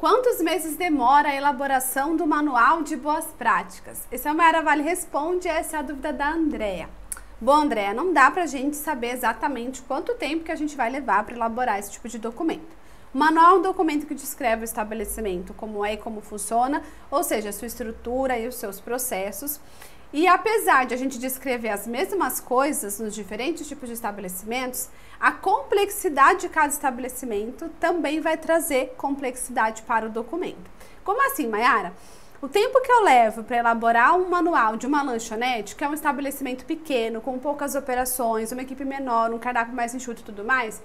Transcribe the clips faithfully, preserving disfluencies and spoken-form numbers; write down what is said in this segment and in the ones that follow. Quantos meses demora a elaboração do Manual de Boas Práticas? Esse é o Mayara Vale Responde, essa é a dúvida da Andréia. Bom, Andréia, não dá pra gente saber exatamente quanto tempo que a gente vai levar para elaborar esse tipo de documento. O manual é um documento que descreve o estabelecimento, como é e como funciona, ou seja, a sua estrutura e os seus processos. E apesar de a gente descrever as mesmas coisas nos diferentes tipos de estabelecimentos, a complexidade de cada estabelecimento também vai trazer complexidade para o documento. Como assim, Mayara? O tempo que eu levo para elaborar um manual de uma lanchonete, que é um estabelecimento pequeno, com poucas operações, uma equipe menor, um cardápio mais enxuto e tudo mais,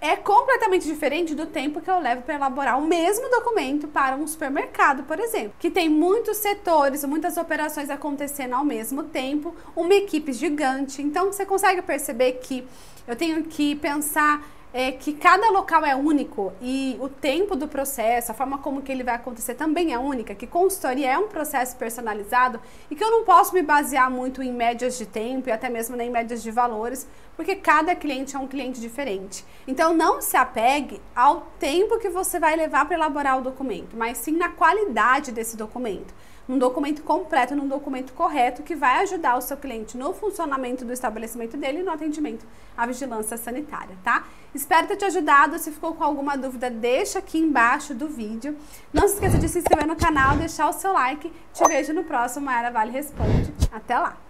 é completamente diferente do tempo que eu levo para elaborar o mesmo documento para um supermercado, por exemplo, que tem muitos setores, muitas operações acontecendo ao mesmo tempo, uma equipe gigante. Então você consegue perceber que eu tenho que pensar é, que cada local é único e o tempo do processo, a forma como que ele vai acontecer também é única, que consultoria é um processo personalizado e que eu não posso me basear muito em médias de tempo e até mesmo nem em médias de valores, porque cada cliente é um cliente diferente. Então não se apegue ao tempo que você vai levar para elaborar o documento, mas sim na qualidade desse documento. Num documento completo, num documento correto, que vai ajudar o seu cliente no funcionamento do estabelecimento dele e no atendimento à vigilância sanitária, tá? Espero ter te ajudado. Se ficou com alguma dúvida, deixa aqui embaixo do vídeo. Não se esqueça de se inscrever no canal, deixar o seu like. Te vejo no próximo Mayara Vale Responde. Até lá!